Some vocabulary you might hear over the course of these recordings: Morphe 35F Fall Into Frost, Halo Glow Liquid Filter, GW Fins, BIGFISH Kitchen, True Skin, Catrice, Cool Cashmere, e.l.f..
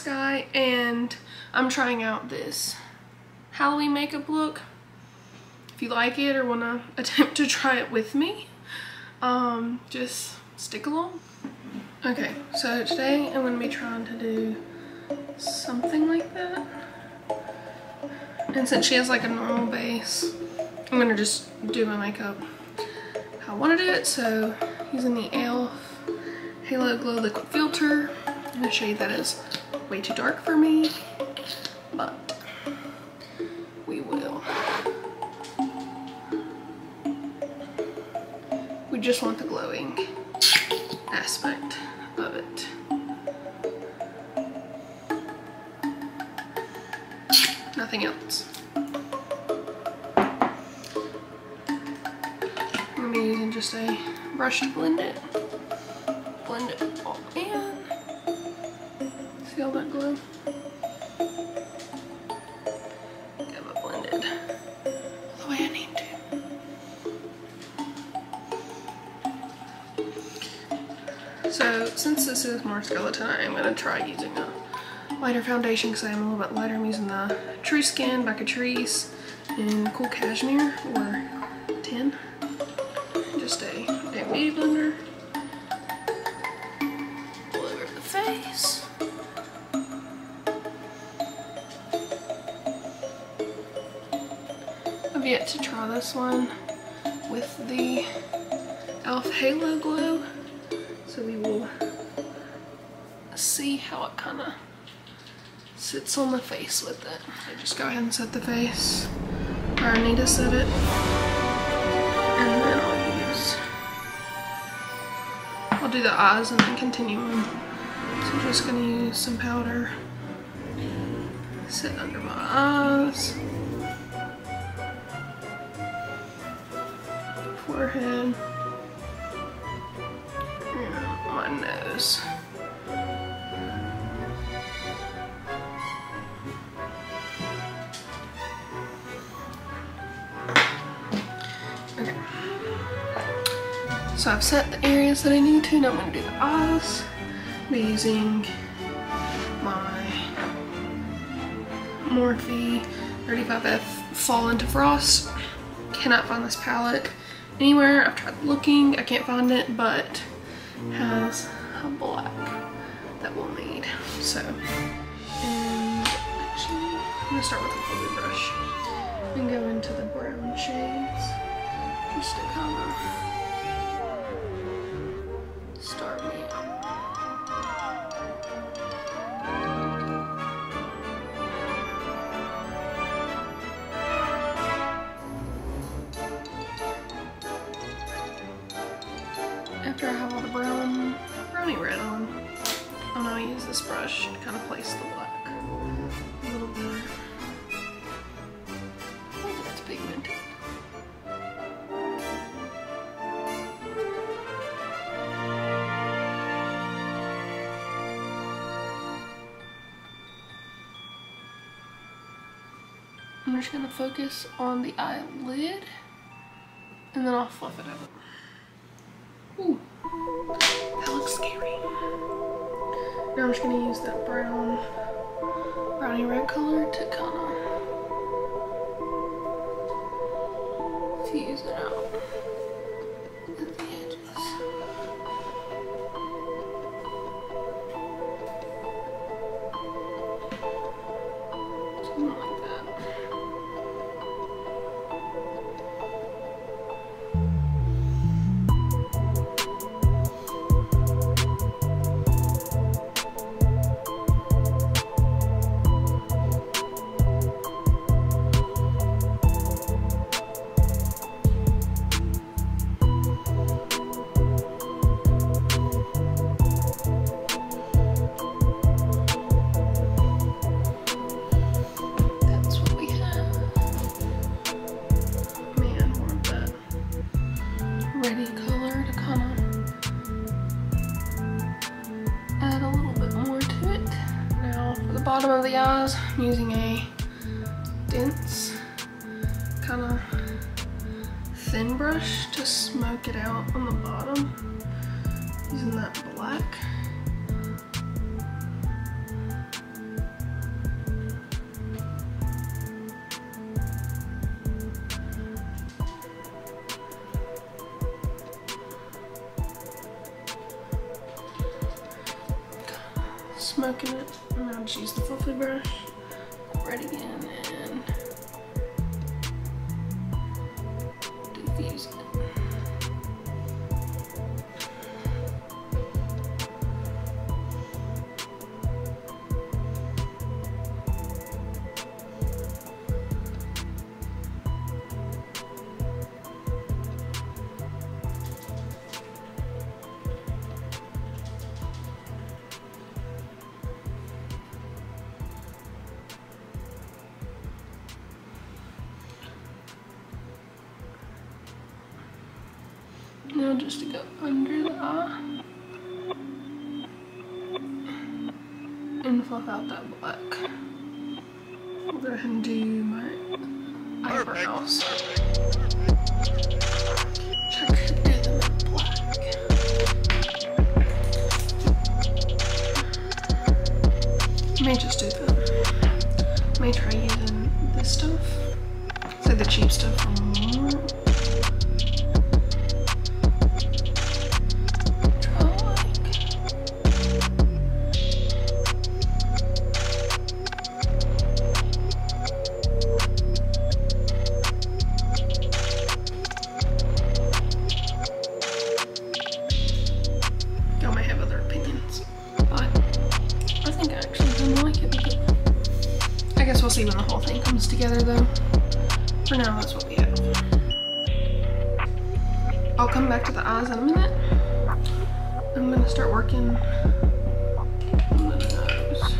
this guy, and I'm trying out this Halloween makeup look. If you like it or want to attempt to try it with me, just stick along. Okay, so today I'm going to be trying to do something like that. And since she has like a normal base, I'm going to just do my makeup how I want to do it. So using the e.l.f. Halo Glow Liquid Filter in a shade that is way too dark for me, but we will. We just want the glowing aspect of it. Nothing else. I'm using just a brush to blend it. Blend it all in. See all that glow? Get it blended the way I need to. So since this is more skeleton, I'm gonna try using a lighter foundation because I am a little bit lighter. I'm using the True Skin by Catrice in Cool Cashmere or 10. Just a beauty blender. All over the face. I've yet to try this one with the e.l.f. Halo Glow, so we will see how it kind of sits on the face with it. So just go ahead and set the face where I need to set it, and then I'll do the eyes and then continue on. So I'm just gonna use some powder, sit under my eyes, forehead, and my nose. So I've set the areas that I need to. Now I'm going to do the eyes. I'll be using my Morphe 35F Fall Into Frost. Cannot find this palette anywhere. I've tried looking. I can't find it, but it has a black that we'll need. So, and actually, I'm going to start with a blue brush and go into the brown shades just to kind of start me up. After I have all the browny red on, I'm gonna use this brush to kind of place the black a little bit. I think that's pigmented. I'm just going to focus on the eyelid, and then I'll fluff it out. Ooh, that looks scary. Now I'm just going to use that browny red color to kind of fuse it out at the edges. Bottom of the eyes, I'm using a dense, kind of thin brush to smoke it out on the bottom, using that black. smoking it. And I'll just use the fluffy brush right again and diffuse it. Now just to go under the eye and fluff out that black. I'll go ahead and do my eyebrows. I may just do that. I may try using this stuff. So the cheap stuff from Morphe. Together though. For now, that's what we have. I'll come back to the eyes in a minute. I'm gonna start working on the nose.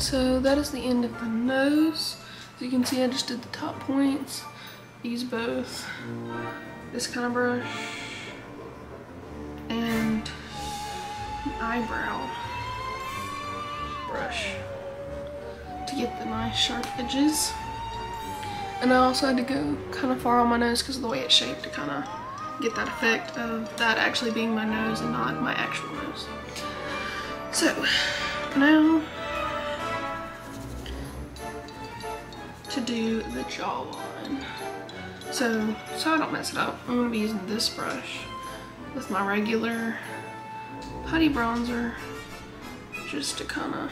So that is the end of the nose. As you can see, I just did the top points. Use both this kind of brush and an eyebrow brush to get the nice sharp edges. And I also had to go kind of far on my nose because of the way it's shaped to kind of get that effect of that actually being my nose and not my actual nose. So now, to do the jawline. So I don't mess it up, I'm going to be using this brush with my regular putty bronzer just to kind of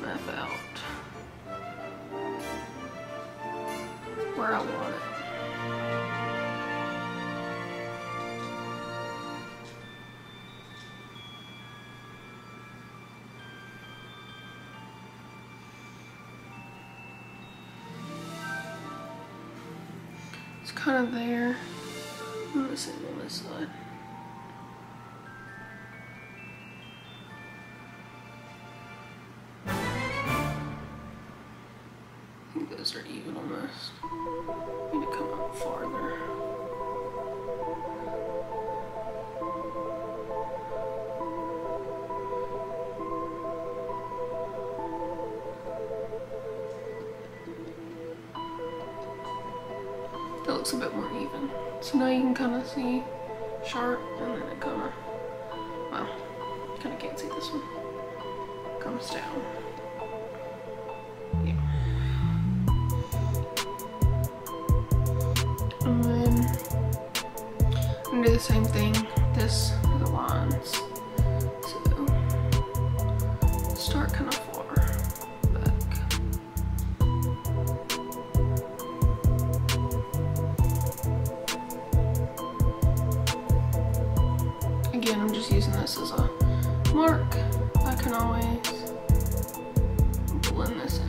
map out where I want it. kind of there. I'm going to save on this side. I think those are even almost. I need to come up farther. A bit more even. So now you can kind of see sharp, and then it kind of, well, you kind of can't see this one. It comes down. Yeah. And then I'm going to do the same thing. This are the lines. So start kind of using this as a mark. I can always blend this in.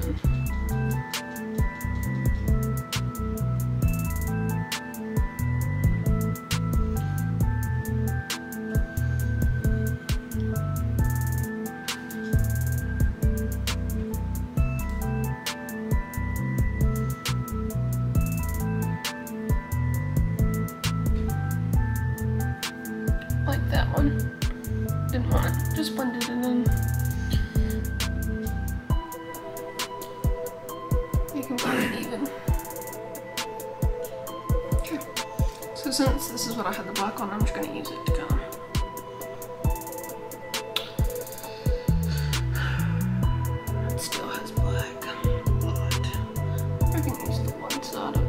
Like that one. Didn't want it. Just blended it in. You can blend it even. Okay. So since this is what I had the black on, I'm just going to use it to kind of... It still has black. But I can use the one side of it.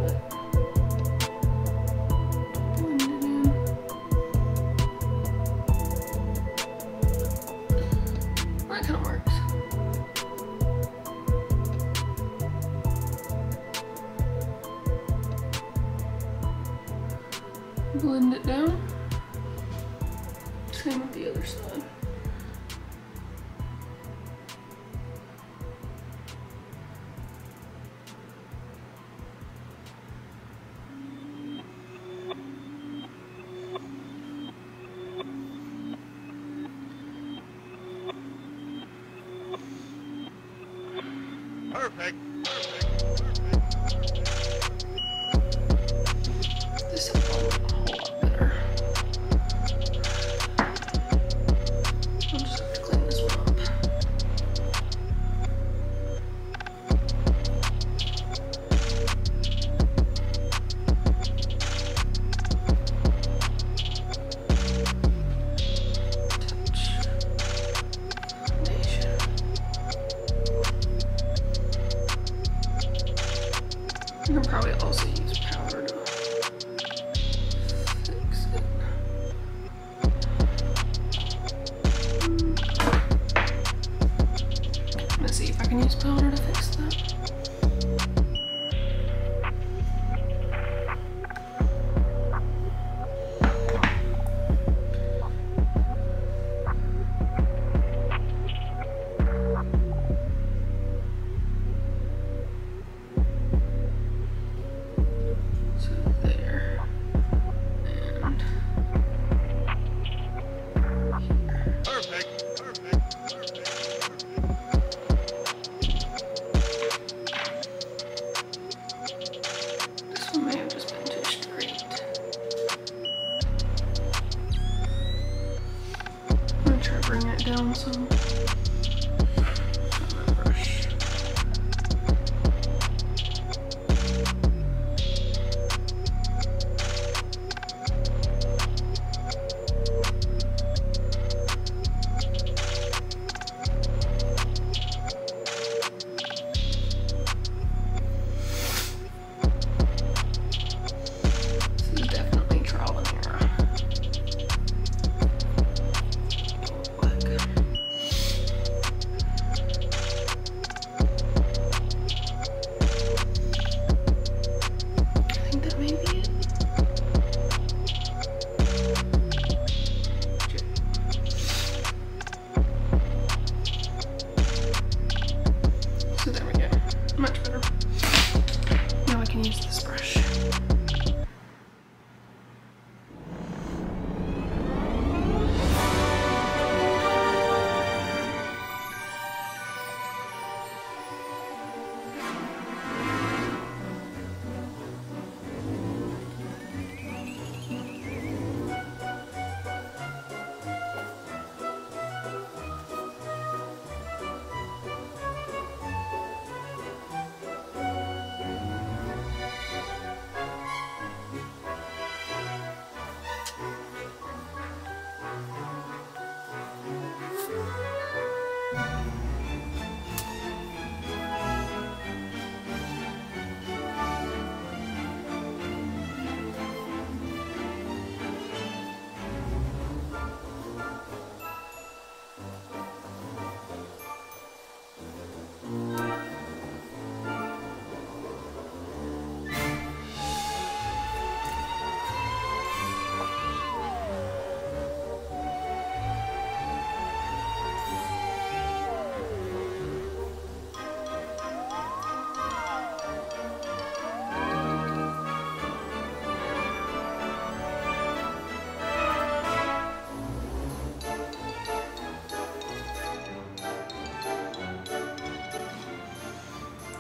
Blend it down. Same with the other side. Perfect. You can probably also use powder to fix it. I'm gonna see if I can use powder to fix that. Bring it down some.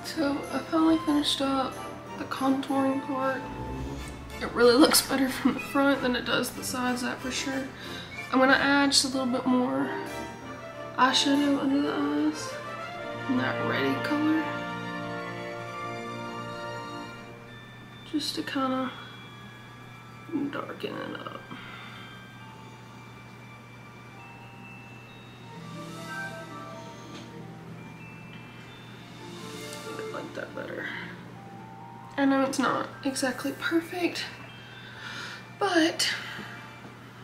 So I finally finished up the contouring part. It really looks better from the front than it does the sides, that for sure. I'm gonna add just a little bit more eyeshadow under the eyes in that reddy color, just to kind of darken it up. That better. I know it's not exactly perfect, but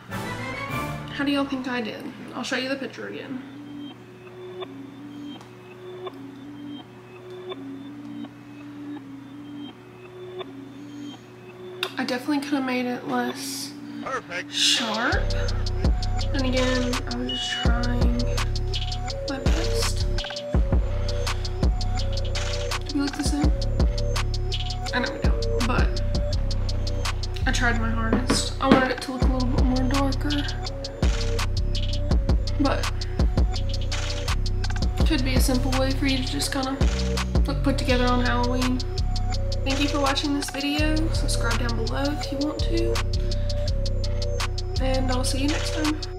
how do y'all think I did? I'll show you the picture again. I definitely could have made it less perfect. Sharp, and again, I was just trying my best. We look the same? I know we don't, but I tried my hardest. I wanted it to look a little bit more darker, but it could be a simple way for you to just kind of look put together on Halloween. Thank you for watching this video. Subscribe down below if you want to, and I'll see you next time.